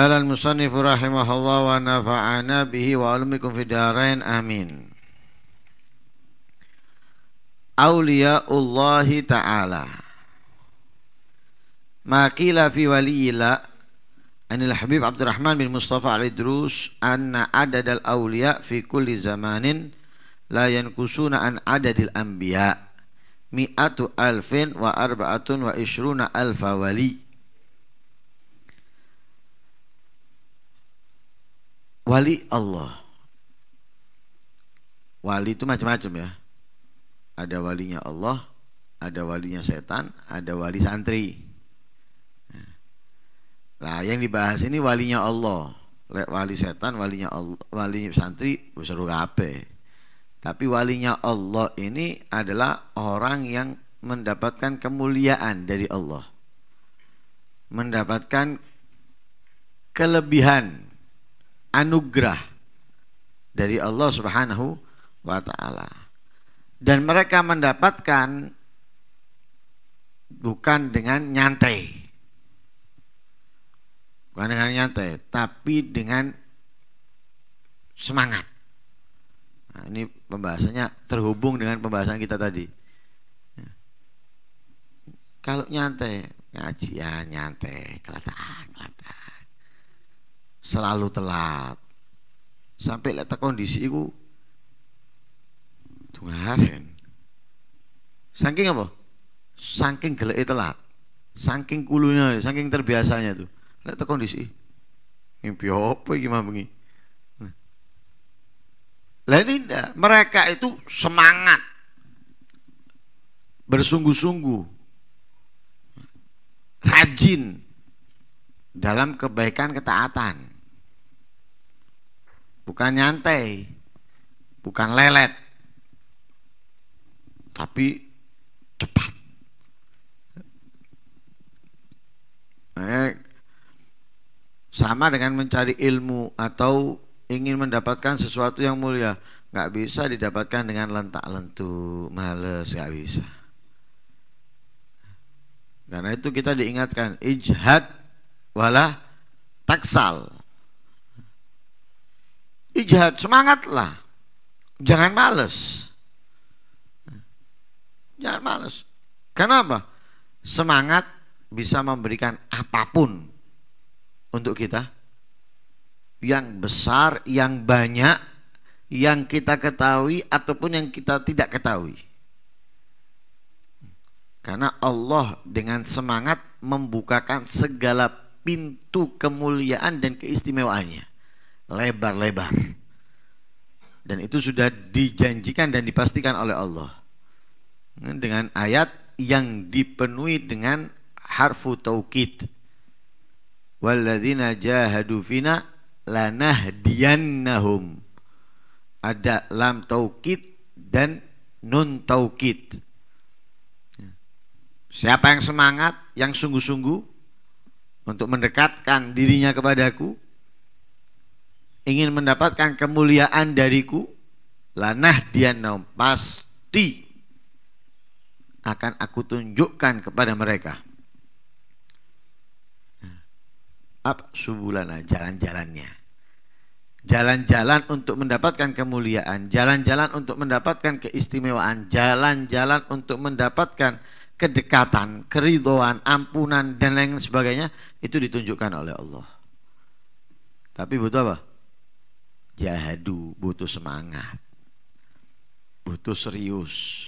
Qala al-musannif rahimahullah wa nafa'ana bihi wa ulumikum fid dharain amin. Auliyaullahi ta'ala maqila fi waliyila anil Habib Abdurrahman bin Mustafa Al-Aydarus anna adadal awliya fi kulli zamanin la yankusuna an adadil anbiya mi'atu alfin wa arba'atun wa ishruna alfa wali. Wali Allah, wali itu macam-macam ya. Ada walinya Allah, ada walinya setan, ada wali santri. Nah yang dibahas ini walinya Allah. Wali setan, walinya Allah, wali santri seru kape. Tapi walinya Allah ini adalah orang yang mendapatkan kemuliaan dari Allah, mendapatkan kelebihan anugerah dari Allah Subhanahu wa ta'ala. Dan mereka mendapatkan bukan dengan nyantai, bukan dengan nyantai, tapi dengan semangat. Nah, ini pembahasannya terhubung dengan pembahasan kita tadi. Kalau nyantai, ngajian nyantai, kelataan, selalu telat, sampai lihat kondisi itu tungaren. Saking apa? Saking geleke telat, saking kulunya, saking terbiasanya tuh. Lihat kondisi, mimpi apa gimana begini? Lain tidak, mereka itu semangat, bersungguh-sungguh, rajin dalam kebaikan ketaatan, bukan nyantai, bukan lelet, tapi cepat. Sama dengan mencari ilmu atau ingin mendapatkan sesuatu yang mulia, nggak bisa didapatkan dengan lentak lentu, males, nggak bisa. Karena itu kita diingatkan ijhad walah taksal. Ijhad, semangatlah, jangan males, jangan males. Kenapa? Semangat bisa memberikan apapun untuk kita, yang besar, yang banyak, yang kita ketahui ataupun yang kita tidak ketahui. Karena Allah dengan semangat membukakan segala pintu kemuliaan dan keistimewaannya lebar-lebar. Dan itu sudah dijanjikan dan dipastikan oleh Allah dengan ayat yang dipenuhi dengan harfu taukid. Walladzina jahadu fina lanahdiyannahum. Ada lam taukid dan nun taukid. Siapa yang semangat, yang sungguh-sungguh untuk mendekatkan dirinya kepadaku, ingin mendapatkan kemuliaan dariku, lanahdiyannahum, pasti akan aku tunjukkan kepada mereka apa subulana, jalan-jalannya, jalan-jalan untuk mendapatkan kemuliaan, jalan-jalan untuk mendapatkan keistimewaan, jalan-jalan untuk mendapatkan kedekatan, keridhaan, ampunan dan lain sebagainya. Itu ditunjukkan oleh Allah. Tapi butuh apa? Jahadu, butuh semangat, butuh serius.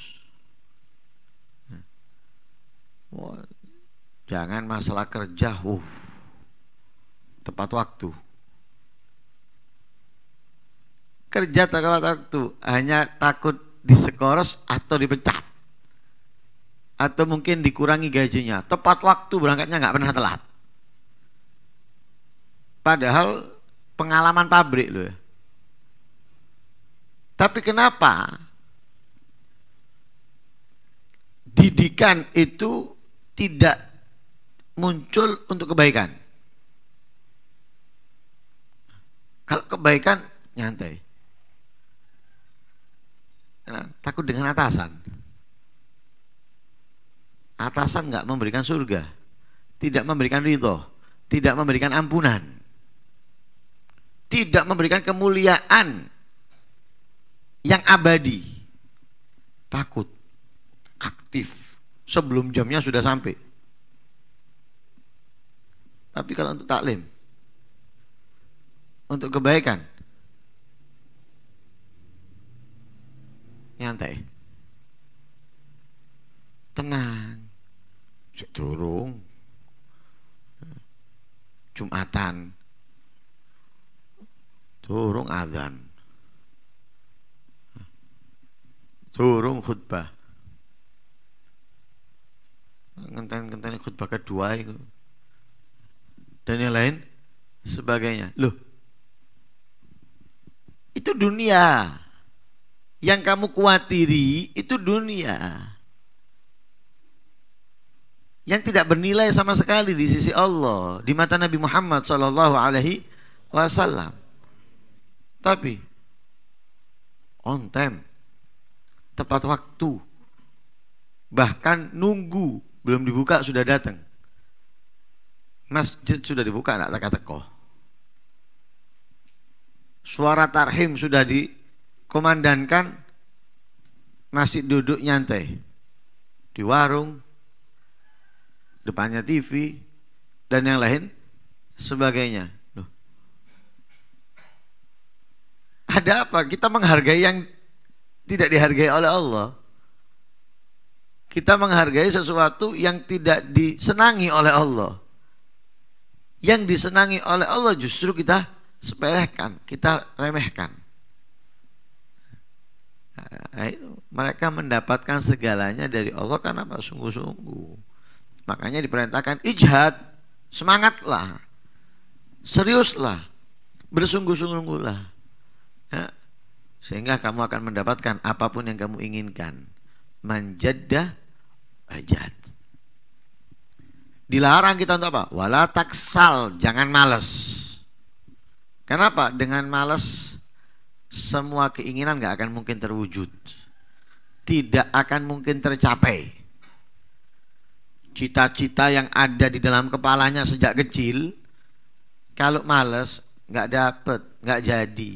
Jangan masalah kerja, tepat waktu. Kerja tepat waktu, hanya takut disekoros atau dipecat, atau mungkin dikurangi gajinya. Tepat waktu berangkatnya, nggak pernah telat. Padahal pengalaman pabrik loh. Tapi kenapa didikan itu tidak muncul untuk kebaikan? Kalau kebaikan nyantai, nah, takut dengan atasan. Atasan nggak memberikan surga, tidak memberikan ridho, tidak memberikan ampunan. tidak memberikan kemuliaan yang abadi. Takut, aktif sebelum jamnya sudah sampai. Tapi kalau untuk taklim, untuk kebaikan, nyantai, tenang, sedurung Jumatan, durung adzan, durung khutbah, ngenteni-ngenteni khutbah kedua itu dan yang lain sebagainya. Loh, itu dunia. Yang kamu kuatiri itu dunia yang tidak bernilai sama sekali di sisi Allah, di mata Nabi Muhammad SAW. Tapi on time, tepat waktu, bahkan nunggu belum dibuka sudah datang, masjid sudah dibuka nggak teka-teko, suara tarhim sudah dikomandankan masih duduk nyantai di warung, depannya TV dan yang lain sebagainya. Loh, ada apa? Kita menghargai yang tidak dihargai oleh Allah. Kita menghargai sesuatu yang tidak disenangi oleh Allah. Yang disenangi oleh Allah justru kita sepelekan, kita remehkan. Nah, itu. Mereka mendapatkan segalanya dari Allah karena apa? Sungguh-sungguh. Makanya diperintahkan ijhad, semangatlah, seriuslah, bersungguh-sungguhlah, ya, sehingga kamu akan mendapatkan apapun yang kamu inginkan. Manjaddah ajad. Dilarang kita untuk apa? Wala taksal, jangan malas. Kenapa? Dengan malas semua keinginan nggak akan mungkin terwujud, tidak akan mungkin tercapai. Cita-cita yang ada di dalam kepalanya sejak kecil, kalau males nggak dapet, nggak jadi.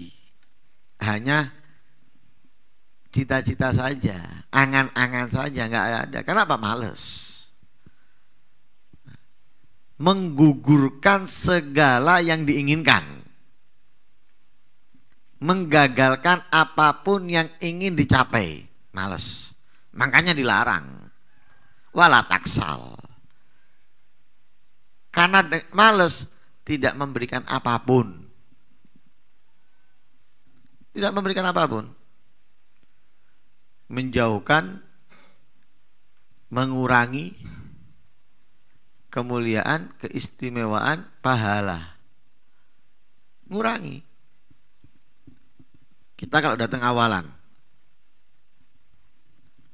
Hanya cita-cita saja, angan-angan saja, nggak ada. Kenapa? Males. Menggugurkan segala yang diinginkan, menggagalkan apapun yang ingin dicapai, males. Makanya dilarang. Wala taksal, karena males tidak memberikan apapun, tidak memberikan apapun, menjauhkan, mengurangi kemuliaan, keistimewaan, pahala, ngurangi. Kita kalau datang awalan,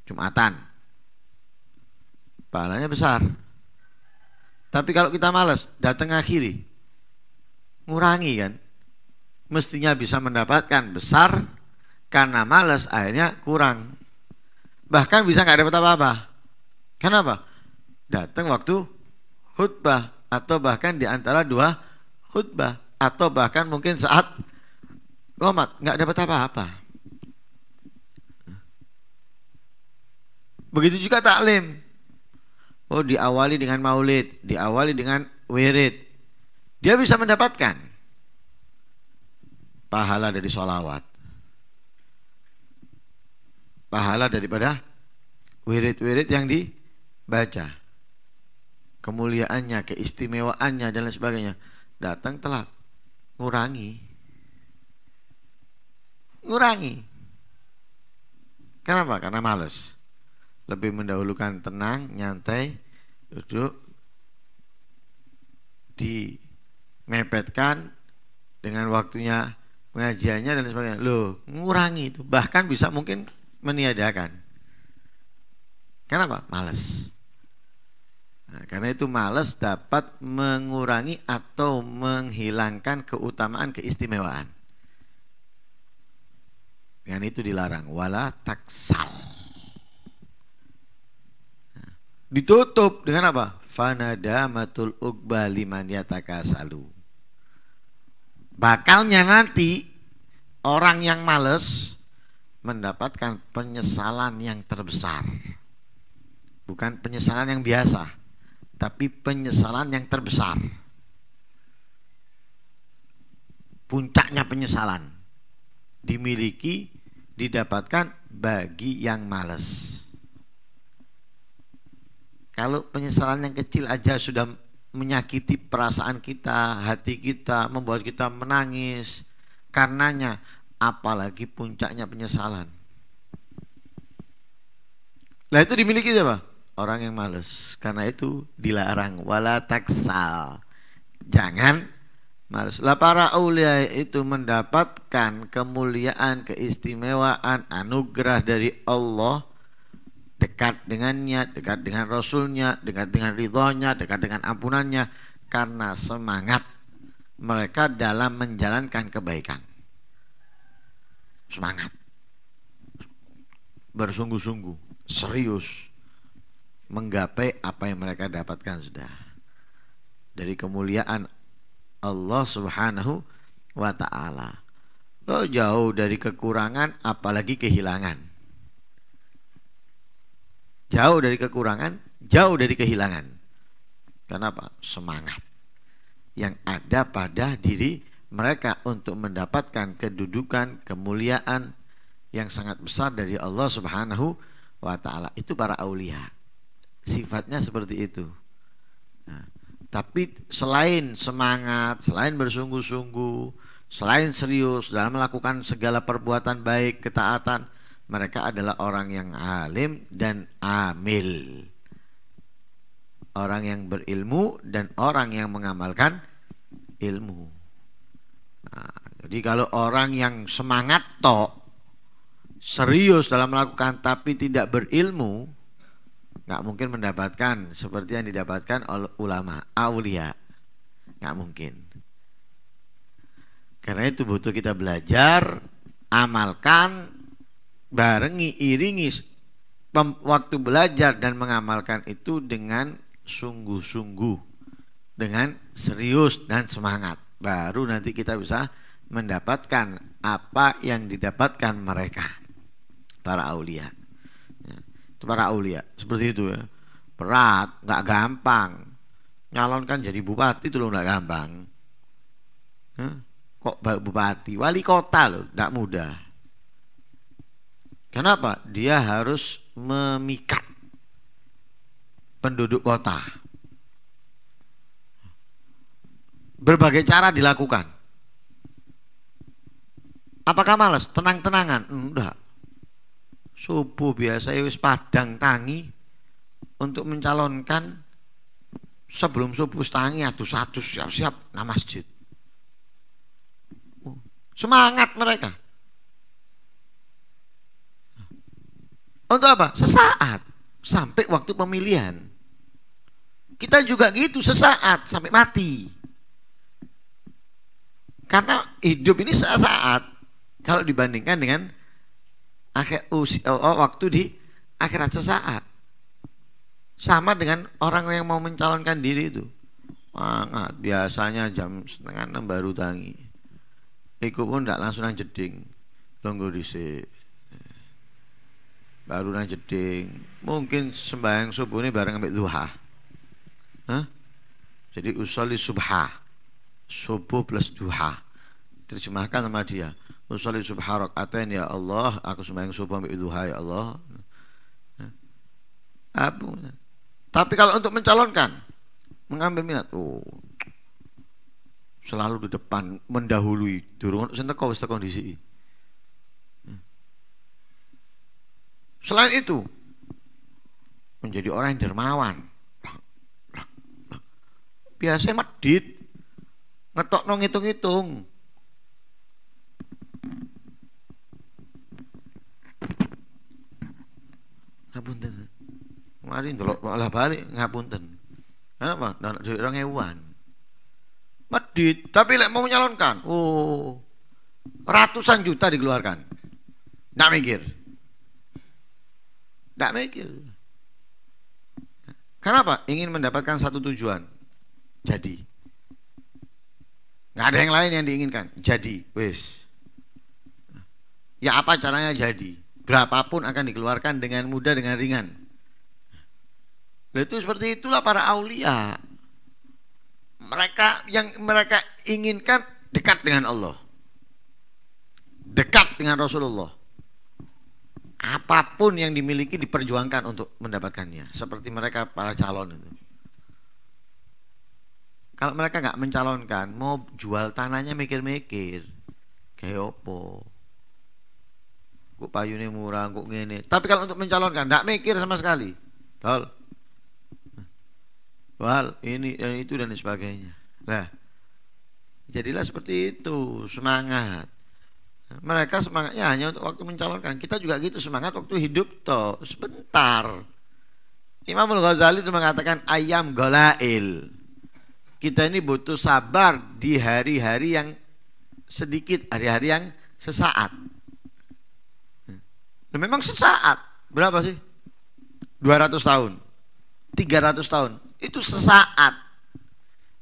Jumatan, pahalanya besar. Tapi kalau kita malas, datang akhiri, ngurangi kan, mestinya bisa mendapatkan besar, karena malas akhirnya kurang, bahkan bisa nggak dapat apa-apa. Kenapa? Datang waktu khutbah, atau bahkan di antara dua khutbah, atau bahkan mungkin saat qomat, nggak dapat apa-apa. Begitu juga taklim. Oh, diawali dengan maulid, diawali dengan wirid, dia bisa mendapatkan pahala dari sholawat, pahala daripada wirid-wirid yang dibaca, kemuliaannya, keistimewaannya dan lain sebagainya. Datang telat, ngurangi, ngurangi. Kenapa? Karena males. Lebih mendahulukan tenang, nyantai, duduk, dimepetkan dengan waktunya pengajiannya dan sebagainya. Loh, ngurangi itu, bahkan bisa mungkin meniadakan. Kenapa? Malas. Nah, karena itu malas dapat mengurangi atau menghilangkan keutamaan, keistimewaan. Dengan itu dilarang. Wala taksal. Ditutup dengan apa? Fanadamatul uqba liman yatakasalu. bakalnya nanti orang yang males mendapatkan penyesalan yang terbesar. Bukan penyesalan yang biasa, tapi penyesalan yang terbesar. Puncaknya penyesalan dimiliki, didapatkan bagi yang malas. Kalau penyesalan yang kecil aja sudah menyakiti perasaan kita, hati kita, membuat kita menangis karenanya, apalagi puncaknya penyesalan. Lah itu dimiliki siapa? Orang yang malas. Karena itu dilarang wala taksal, jangan malas. Lah para aulia itu mendapatkan kemuliaan, keistimewaan, anugerah dari Allah, dekat dengannya, dekat dengan Rasulnya, dekat dengan ridhonya, dekat dengan ampunannya, karena semangat mereka dalam menjalankan kebaikan. Semangat, bersungguh-sungguh, serius menggapai apa yang mereka dapatkan sudah dari kemuliaan Allah Subhanahu wa Ta'ala. Oh, jauh dari kekurangan, apalagi kehilangan. Jauh dari kekurangan, jauh dari kehilangan. Kenapa? Semangat yang ada pada diri mereka untuk mendapatkan kedudukan, kemuliaan yang sangat besar dari Allah Subhanahu wa Ta'ala. Itu para aulia, sifatnya seperti itu. Nah, tapi selain semangat, selain bersungguh-sungguh, selain serius dalam melakukan segala perbuatan baik, ketaatan, mereka adalah orang yang alim dan amil, orang yang berilmu dan orang yang mengamalkan ilmu. Nah, jadi kalau orang yang semangat tok, serius dalam melakukan tapi tidak berilmu, nggak mungkin mendapatkan seperti yang didapatkan oleh ulama, aulia, nggak mungkin. Karena itu butuh kita belajar, amalkan, barengi, iringi waktu belajar dan mengamalkan itu dengan sungguh-sungguh, dengan serius dan semangat. Baru nanti kita bisa mendapatkan apa yang didapatkan mereka, para aulia. Itu para aulia seperti itu ya. Berat, nggak gampang. Nyalonkan jadi bupati itu loh nggak gampang. Kok bupati, wali kota loh, nggak mudah. Kenapa? Dia harus memikat penduduk kota. Berbagai cara dilakukan. Apakah malas? Tenang-tenangan? Enggak. Subuh biasa wis padang tangi untuk mencalonkan, sebelum subuh tangi adus-adus siap-siap na masjid. Semangat mereka. Untuk apa? Sesaat, sampai waktu pemilihan. Kita juga gitu, sesaat sampai mati. Karena hidup ini sesaat kalau dibandingkan dengan akhir usia, waktu di akhirat sesaat. Sama dengan orang yang mau mencalonkan diri itu. Semangat, biasanya jam 5:30 baru tangi. Iku pun tidak langsung jeding, tunggu dhisik. Baru nang jeding, mungkin sembahyang subuh ini bareng ambek duha. Jadi usolli subha, subuh plus duha. Terjemahkan sama dia, usolli subha rakaatain ya Allah, aku sembahyang subuh ambek duha ya Allah. Tapi kalau untuk mencalonkan, mengambil minat, selalu di depan, mendahului, durung sing teko wis teko dhisiki. Selain itu, menjadi orang yang dermawan. Biasanya medit, ngetokno ngitung-ngitung. Ngapunten. Mari ndelok malah balik ngapunten. Kenapa? Ndak duit 2000-an. Medit, tapi lek mau menyalonkan, ratusan juta dikeluarkan. Ndak mikir. Nggak mikir. Kenapa? Ingin mendapatkan satu tujuan. Jadi nggak ada yang lain yang diinginkan. Jadi wis, ya apa caranya jadi, berapapun akan dikeluarkan dengan mudah, dengan ringan. Itu seperti itulah para aulia, mereka yang mereka inginkan dekat dengan Allah, dekat dengan Rasulullah. Apapun yang dimiliki diperjuangkan untuk mendapatkannya. Seperti mereka para calon itu. Kalau mereka nggak mencalonkan, mau jual tanahnya mikir-mikir, kayak opo, kok payune murah, kok ngene. Tapi kalau untuk mencalonkan, nggak mikir sama sekali. Tol, wal ini dan itu dan sebagainya. Nah, jadilah seperti itu semangat. Mereka semangatnya hanya untuk waktu mencalonkan. Kita juga gitu semangat waktu hidup toh, sebentar. Imam Al-Ghazali itu mengatakan ayam golail. Kita ini butuh sabar di hari-hari yang sedikit, hari-hari yang sesaat. Nah, memang sesaat. Berapa sih? 200 tahun, 300 tahun. Itu sesaat.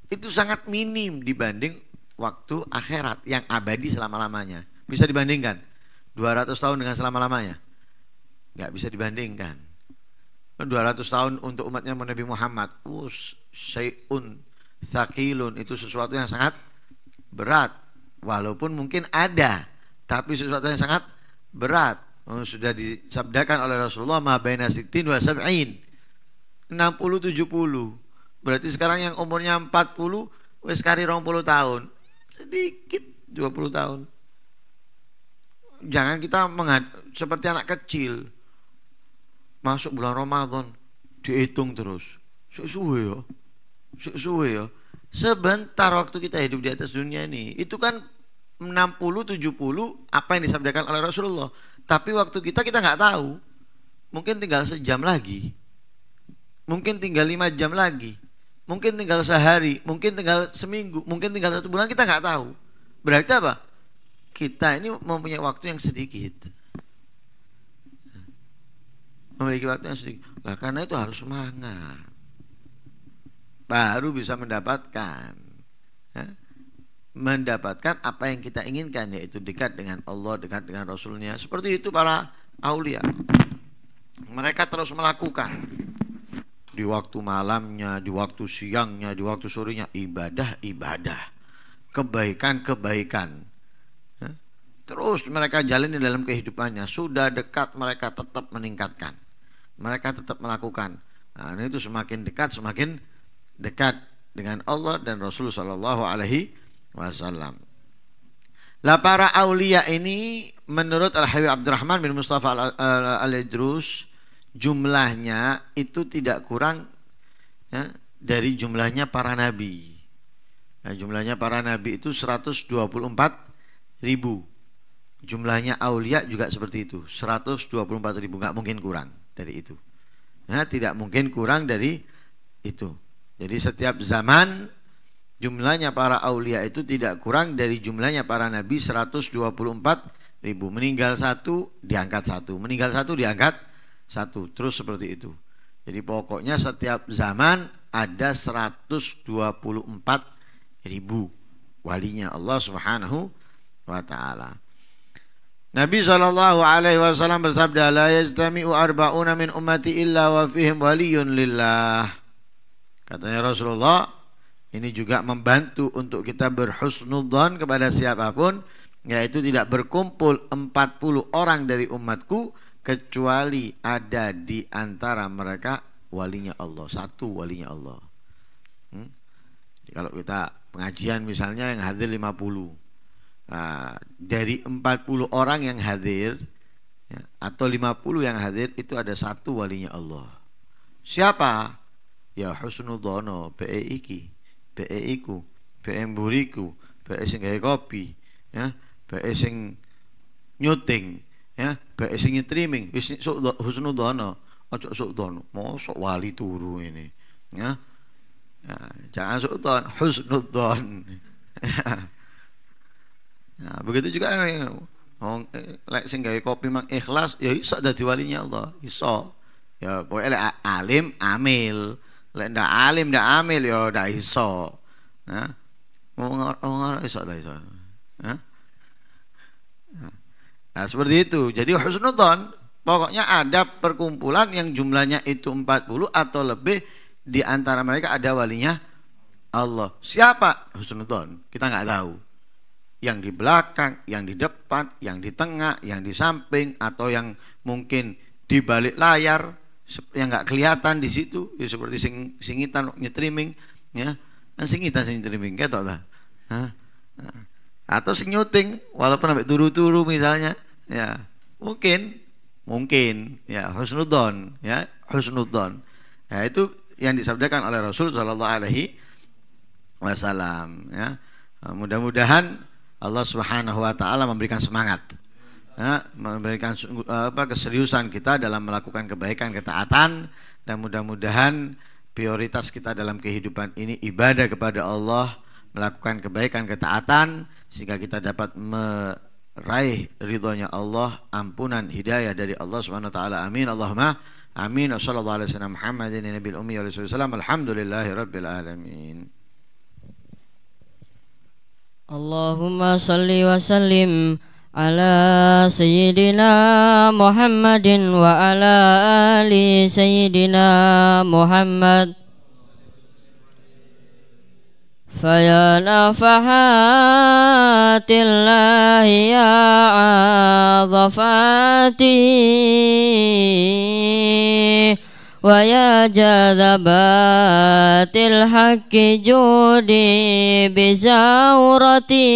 Itu sangat minim dibanding waktu akhirat yang abadi selama-lamanya. Bisa dibandingkan 200 tahun dengan selama-lamanya? Nggak bisa dibandingkan. 200 tahun untuk umatnya Nabi Muhammad, syai'un thaqilun, itu sesuatu yang sangat berat. Walaupun mungkin ada, tapi sesuatu yang sangat berat. Sudah disabdakan oleh Rasulullah, ma baina sittin wa sab'in, 60-70. Berarti sekarang yang umurnya 40 wis kari 20 tahun, sedikit 20 tahun. Jangan kita seperti anak kecil masuk bulan Ramadan dihitung terus. Suwe ya, suwe ya. Sebentar waktu kita hidup di atas dunia ini, itu kan 60-70 apa yang disabdakan oleh Rasulullah. Tapi waktu kita nggak tahu. Mungkin tinggal sejam lagi, mungkin tinggal 5 jam lagi, mungkin tinggal sehari, mungkin tinggal seminggu, mungkin tinggal 1 bulan, kita nggak tahu. Berarti apa? Kita ini mempunyai waktu yang sedikit, memiliki waktu yang sedikit. Nah, karena itu harus semangat, baru bisa mendapatkan apa yang kita inginkan, yaitu dekat dengan Allah, dekat dengan Rasulnya. Seperti itu para aulia. Mereka terus melakukan di waktu malamnya, di waktu siangnya, di waktu sorenya, ibadah-ibadah, kebaikan-kebaikan. Terus mereka jalani dalam kehidupannya. Sudah dekat, mereka tetap meningkatkan, mereka tetap melakukan. Nah, ini itu semakin dekat dengan Allah dan Rasul Shallallahu Alaihi Wasallam. Lah, para aulia ini menurut Habib Abdurrahman bin Mustafa Al-Aydarus, jumlahnya itu tidak kurang dari jumlahnya para nabi. Nah, jumlahnya para nabi itu 124.000. Jumlahnya aulia juga seperti itu, 124.000. Nggak mungkin kurang dari itu. Nah, tidak mungkin kurang dari itu. Jadi setiap zaman jumlahnya para aulia itu tidak kurang dari jumlahnya para nabi, 124.000. Meninggal 1 diangkat 1, meninggal 1 diangkat 1, terus seperti itu. Jadi pokoknya setiap zaman ada 124.000 walinya Allah Subhanahu wa ta'ala. Nabi Shallallahu Alaihi Wasallam bersabda, la yastami'u arba'una min ummati illa wa fihim waliyun lillah. Katanya Rasulullah, ini juga membantu untuk kita berhusnudzan kepada siapapun, yaitu tidak berkumpul 40 orang dari umatku kecuali ada di antara mereka walinya Allah, satu walinya Allah. Jadi kalau kita pengajian misalnya yang hadir 50, nah, dari 40 orang yang hadir atau 50 yang hadir itu ada satu walinya Allah. Siapa? Ya husnudzono, PE iki, PE iku, PE mburiku, PE sing gawe kopi, PE sing nyuting, baik sing streaming, sok husnudzono, ojo sok dono, mau sok wali turu ini, ya, jangan sok don, husnudzon. Nah, begitu juga, lek sing gawe kopi mang ikhlas, ya iso dadi walinya Allah, iso, ya boleh lek alim amil, lek ndak alim ndak amil, ya ndak iso, Orang-orang isyarat. Nah, seperti itu. Jadi husnudzon, pokoknya ada perkumpulan yang jumlahnya itu 40 atau lebih, di antara mereka ada walinya Allah. Siapa husnudzon? Kita nggak tahu. Yang di belakang, yang di depan, yang di tengah, yang di samping, atau yang mungkin di balik layar yang nggak kelihatan di situ, ya, seperti singitan nyetriming, ya, kan singitan nyetriming, ketok lah. Atau sing nyuting walaupun sampai turu-turu misalnya, ya mungkin ya husnudzon, ya itu yang disabdakan oleh Rasul Shallallahu Alaihi Wasallam. Ya, mudah-mudahan Allah Subhanahu Wa Taala memberikan semangat, ya, memberikan keseriusan kita dalam melakukan kebaikan, ketaatan, dan mudah-mudahan prioritas kita dalam kehidupan ini ibadah kepada Allah, melakukan kebaikan, ketaatan, sehingga kita dapat meraih ridhonya Allah, ampunan, hidayah dari Allah Subhanahu Wa Taala. Amin. Allahumma amin. Wassallallahu alaihi wasallam Muhammadin nabiyyil ummi wa alihi wasallam. Alhamdulillahirabbil alamin. Allahumma shalli wa sallim ala sayyidina Muhammadin wa ala ali sayyidina Muhammad. Faya nafahatillahi ya azafati wa ya jadabatil haqqi judi bizaurati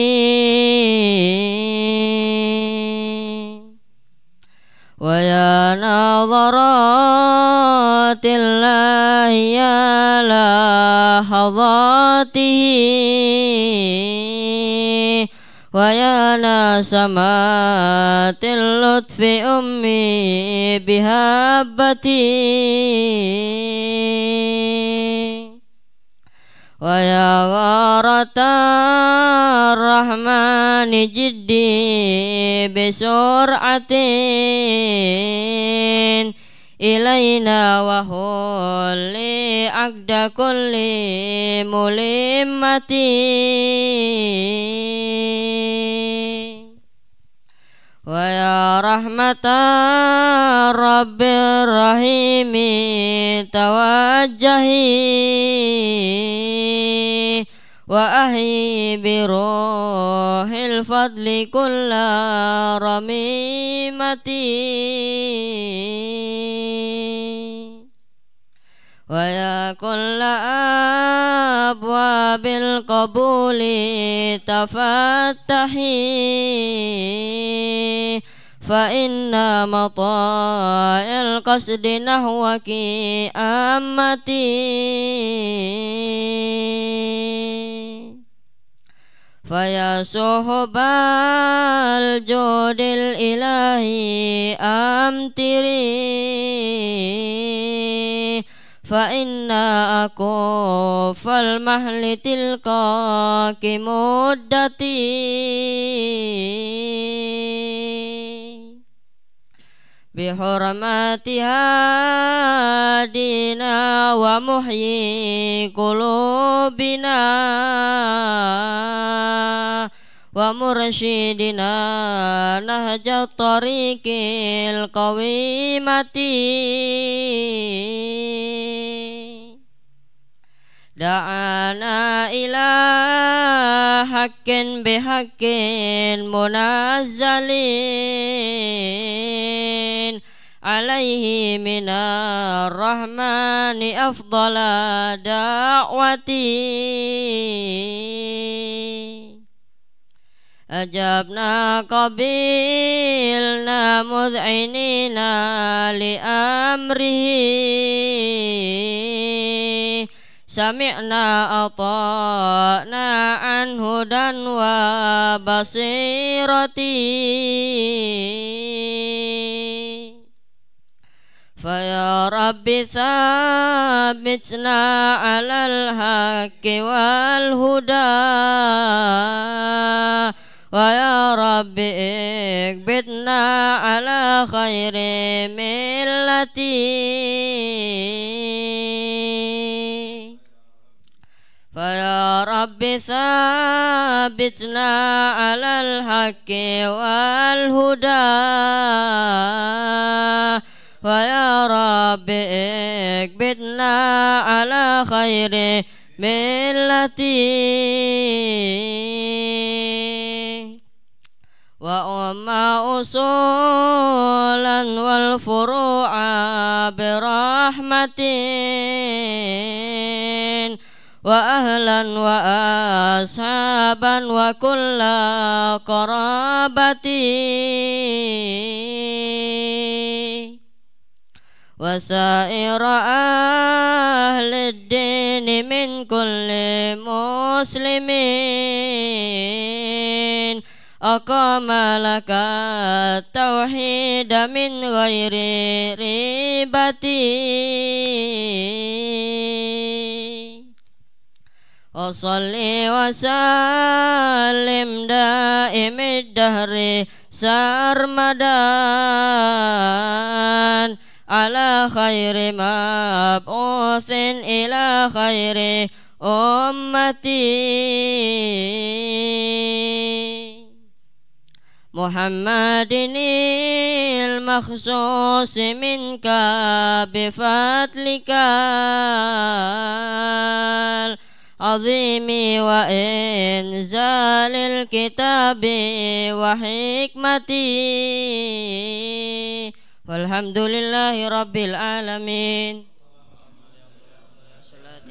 wa ya nazaratillahi ya lahadatihi wa ya nasamatil lutfi ummi bihabbati wa ya gharatar rahmani jiddi bisur'atin ilayna wa hulli agda kulli mulimmati wa ya rahmatan rabbir rahimi tawajjahi wa ahyi bi ruhil fadli kulla ramimati wa ya kulla abwabil qabuli tafattahi fa inna mata'il qasdi nahwaki amati fa ya sohbal jodil ilahi amtiri fa inna aku fal mahli tilka ki muddati bi hurmati hadina wa muhyi qulubina wa mursyidina nahja tariqil qawimati da'ana ila haqqin bihaqqin munazzalin alaihi minar rahmani afdala da'wati ajabna qabilna mud'inina li amrihi sami'na ata'na anhu dan wa basirati fa ya rabbi thabitna alal haqqi wal huda wa ya rabbi ikbitna ala khairi millati fa ya Ya Rabbi sabitna alal haqqi wal huda, wa ya Rabbi ikbidna ala khairi millati wa umma usulan wal furu'a birahmatin wa ahlan wa ashaban wa kulla qarabati wa sa'ira ahli dini min kulli muslimin aqama laka tauhid min ghairi ribati wa salli wa sallim da'imid dahri sarmadan ala khairi mab'uthin ila khairi ummati Muhammadin al-makhsus minka bifatlikal azimi wa inzalil kitabi wa hikmati walhamdulillahi rabbil alamin.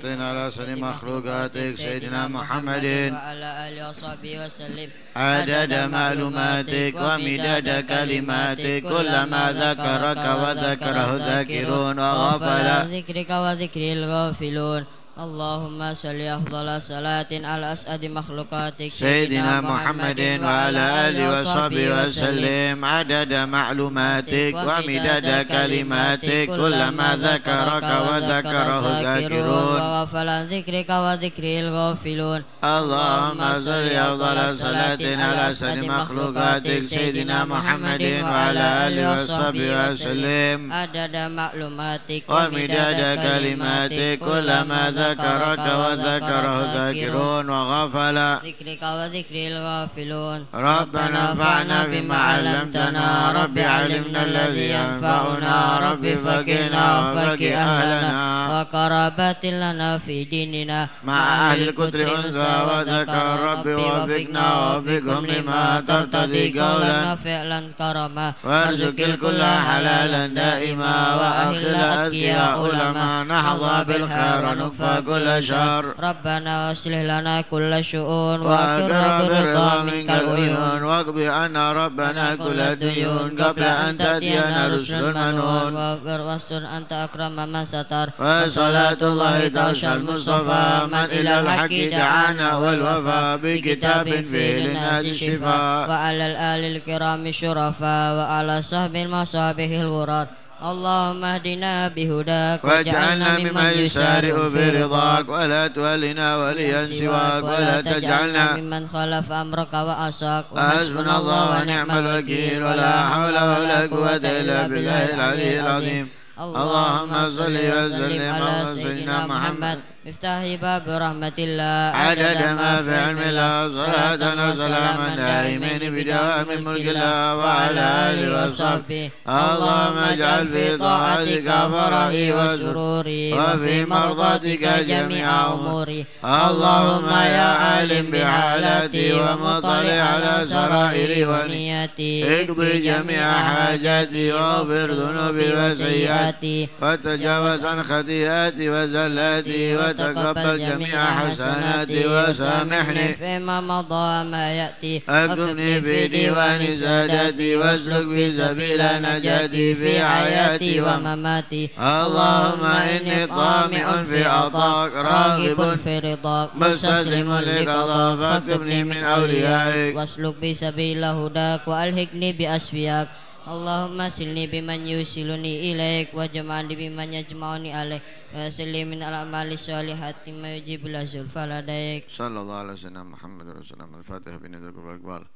Ala sani makhlukatik Sayyidina Muhammadin wa ala alihi wa sahbihi wa sallim adada ma'lumatik wa midada kalimatik kullama dhakaraka wa dhakarahu dhakirun wa ghafala dhikrika wa dhikril ghafilun. Allahumma salli afdala salatin ala as'adi makhlukatik Sayyidina Muhammadin wa ala alihi wa sahbihi wa sallim adada ma'lumatik wa midada kalimatik kullama dhakaraka wa dhakarahu dhakirun wa ghafala dhikrika wa dhikril ghafilun. Allahumma salli afdala salatin ala as'adi makhlukatik Sayyidina Muhammadin wa ala alihi wa sahbihi wa sallim adada ma'lumatik wa midada kalimatik kullama ذكرك وذكره ذاكرون وغفل ذكرك وذكر الغافلون. ربنا انفعنا بما علمتنا رب علمنا الذي ينفعنا رب فقنا وفق أهلنا وقرابات لنا في ديننا مع أهل الكتر أنثى وذكر رب وفقنا ووفقهم لما ترتضي قولا فعلا كرما وارزق الكل حلالا دائما وأهل أذكياء لما نحظى بالخير ونكفى كل شر. ربنا واصلح لنا كل شؤون واجرنا برضا منك العيون واقض عنا ربنا كل الديون قبل أن تأتينا رسل المنون واغفر واستر أنت أكرم من ستر وصلاة الله تغشى المصطفى من إلى الحق دعانا والوفى بكتاب فيه للناس شفاء وعلى الآل الكرام الشرفاء وعلى صحب المصابيح الغرار. Allahumma hdina bihudak waj'alna mimman yusari'u fi ridhak wa la tuwallina waliyan siwak wa la taj'alna mimman khalafa amraka wa asak wa hasbunallahu wa ni'mal wakil wa la hawla wa la quwwata illa billahil aliyyil azim. Allahumma salli wa sallim ala sayyidina Muhammad miftahi bab rahmatillah adada ma fi ilmillah salatan wa salaman daimin bidawami mulkillah wa ala alihi wa sahbihi. Allahumma ij'al fi ta'atika farahi wa sururi wa fi mardatika jami'a umuri. Allahumma ya alim bihalati wa mutali ala sarairi wa niyati iqdi jami'a hajati wa ghfir dhunubi wa sayyati wa tajawaz an khatiyati wa zallati wa تقبل جميع حسناتي وسامحني فيما مضى ما يأتي أكرمني في ديوان سادتي واسلك في سبيل نجاتي في حياتي ومماتي. اللهم إني طامع في عطاك راغب في رضاك مستسلم لقضاك فاكتبني من أوليائك واسلك بسبيل هداك وألهكني بأسفياك. Allahumma silni biman yusiluni ilaik wa jama'ani biman yajma'uni alaik wa silni min al-amali salihati ma yujibul azul faladaik. Sallallahu alaihi wa sallam Muhammad Rasulullah al-Fatihah bin Idul Kubal.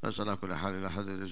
Assalamualaikum warahmatullahi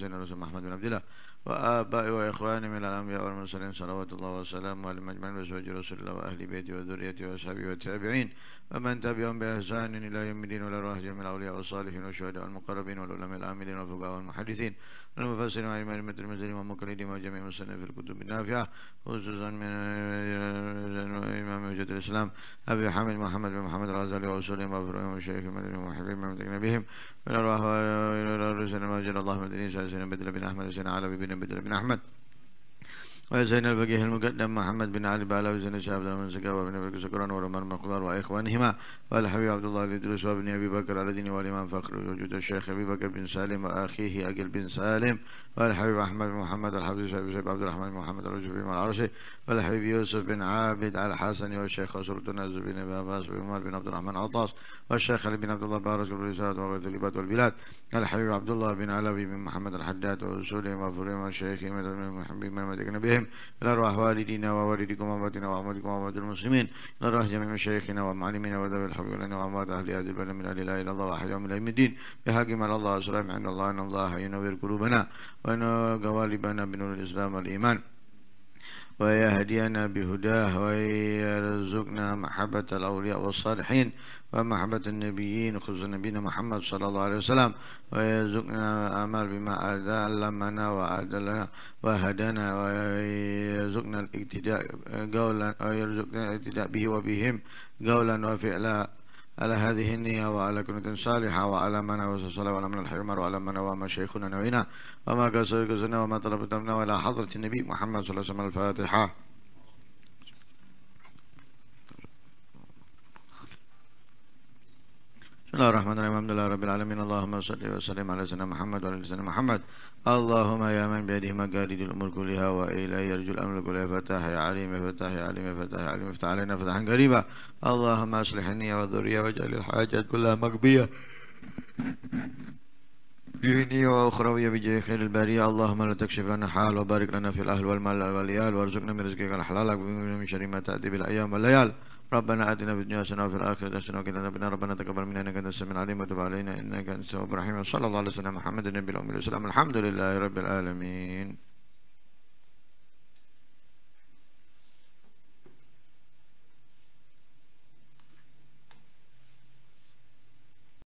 الحبيب عبد الله بن علوي بن محمد الحداد وأصولهم وفروعهم وشيخهم المحبين من مدحنا بهم إلى أرواح والدينا ووالديكم وأمواتنا وأمواتكم وأموات المسلمين إلى أرواح جميع مشايخنا ومعلمينا وذوي الحب لنا وأموات أهل هذا البلد من أهل لا إله إلا الله وحي يوم الدين بحاكم على الله أسرائهم عند الله إن الله ينور قلوبنا وينور قوالبنا بنور الإسلام والإيمان ويهدينا بهداه ويرزقنا محبة الأولياء والصالحين ومحبة النبيين خصوصا نبينا محمد صلى الله عليه وسلم ويرزقنا الأعمال بما علمنا وعدلنا وهدانا ويرزقنا الاقتداء قولا ويرزقنا الاقتداء به وبهم قولا وفعلا على هذه النية وعلى كنة صالحة وعلى من وصلى وعلى من الحمر وعلى من وما شيخنا نوينا وما قصرنا وما طلبتنا منا وإلى حضرة النبي محمد صلى الله عليه وسلم الفاتحة. Bismillahirrahmanirrahim. Alhamdulillahirrabbilalamin. Allahumma salli wa sallim ala sayyidina Muhammad wa ala sayyidina Muhammad. Allahumma ya man biyadihi maqalidul umur kulliha wa ilayhi yarjul amru kulliha fatah ya alim ya fatah ya alim ya fatah ya alim iftah alaina fatahan qariba. Allahumma aslih niyya wa dhurriyya waj'alil hajat kullaha maqdiyah دينية وأخروية بجاه خير البرية. اللهم لا تكشف لنا حال وبارك لنا في الأهل والمال والعيال وارزقنا من رزقك الحلال ومن شر ما تأتي بالأيام والليال. ربنا آتنا في الدنيا حسنة وفي الآخرة حسنة وقنا عذاب النار. ربنا تقبل منا إنك أنت السميع العليم وتب علينا إنك أنت التواب الرحيم. صلى الله عليه وسلم محمد النبي الأمي. الحمد لله رب العالمين.